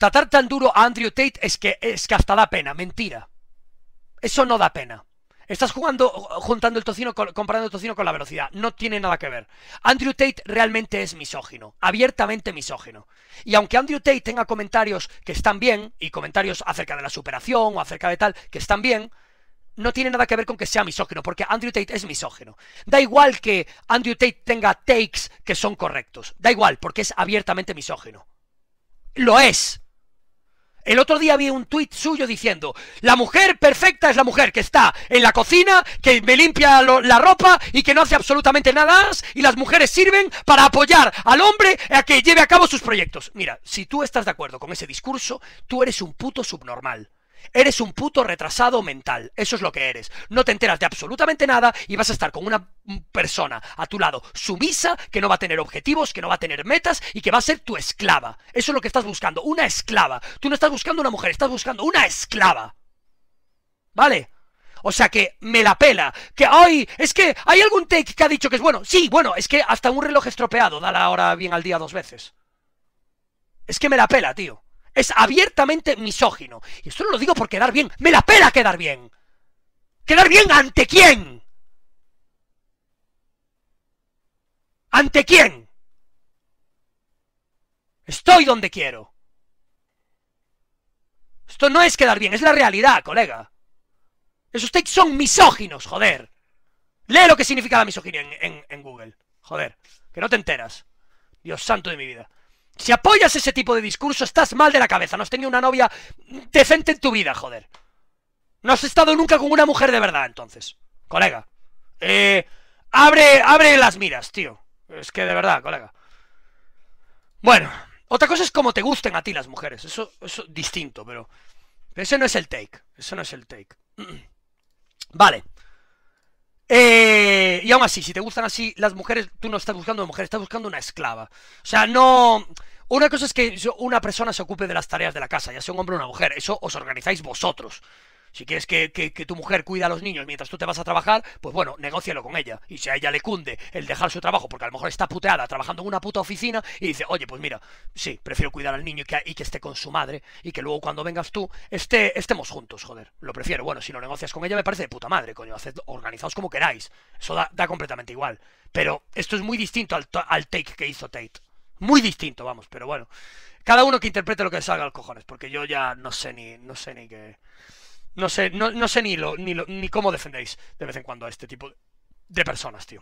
Tratar tan duro a Andrew Tate es que hasta da pena. Mentira. Eso no da pena. Estás juntando el tocino, comparando el tocino con la velocidad. No tiene nada que ver. Andrew Tate realmente es misógino. Abiertamente misógino. Y aunque Andrew Tate tenga comentarios que están bien, y comentarios acerca de la superación o acerca de tal, que están bien, no tiene nada que ver con que sea misógino, porque Andrew Tate es misógino. Da igual que Andrew Tate tenga takes que son correctos. Da igual, porque es abiertamente misógino. ¡Lo es! El otro día vi un tuit suyo diciendo: la mujer perfecta es la mujer que está en la cocina, que me limpia la ropa y que no hace absolutamente nada más, y las mujeres sirven para apoyar al hombre a que lleve a cabo sus proyectos. Mira, si tú estás de acuerdo con ese discurso, tú eres un puto subnormal. Eres un puto retrasado mental. Eso es lo que eres. No te enteras de absolutamente nada y vas a estar con una persona a tu lado sumisa, que no va a tener objetivos, que no va a tener metas y que va a ser tu esclava. Eso es lo que estás buscando, una esclava. Tú no estás buscando una mujer, estás buscando una esclava. ¿Vale? O sea que me la pela. Que, ay, es que hay algún take que ha dicho que es bueno. Sí, bueno, es que hasta un reloj estropeado da la hora bien al día 2 veces. Es que me la pela, tío. Es abiertamente misógino. Y esto no lo digo por quedar bien. ¡Me la pela quedar bien! ¿Quedar bien ante quién? ¿Ante quién? Estoy donde quiero. Esto no es quedar bien, es la realidad, colega. Esos takes son misóginos, joder. Lee lo que significa la misoginia en Google. Joder, que no te enteras. Dios santo de mi vida. Si apoyas ese tipo de discurso, estás mal de la cabeza. No has tenido una novia decente en tu vida, joder. No has estado nunca con una mujer de verdad, entonces. Colega. Abre las miras, tío. Es que de verdad, colega. Bueno, otra cosa es como te gusten a ti las mujeres. Eso es distinto, pero... ese no es el take. Eso no es el take. Vale. Y aún así, si te gustan así las mujeres, tú no estás buscando una mujer, estás buscando una esclava. O sea, no... Una cosa es que una persona se ocupe de las tareas de la casa, ya sea un hombre o una mujer. Eso os organizáis vosotros. Si quieres que tu mujer cuida a los niños mientras tú te vas a trabajar, pues bueno, negócialo con ella. Y si a ella le cunde el dejar su trabajo, porque a lo mejor está puteada trabajando en una puta oficina, y dice: oye, pues mira, sí, prefiero cuidar al niño y que esté con su madre, y que luego cuando vengas tú estemos juntos, joder, lo prefiero. Bueno, si no negocias con ella, me parece de puta madre, coño. Organizaos como queráis. Eso da completamente igual. Pero esto es muy distinto al take que hizo Tate. Muy distinto, vamos, pero bueno, cada uno que interprete lo que salga a los cojones, porque yo ya no sé ni qué... No sé ni cómo defendéis de vez en cuando a este tipo de personas, tío.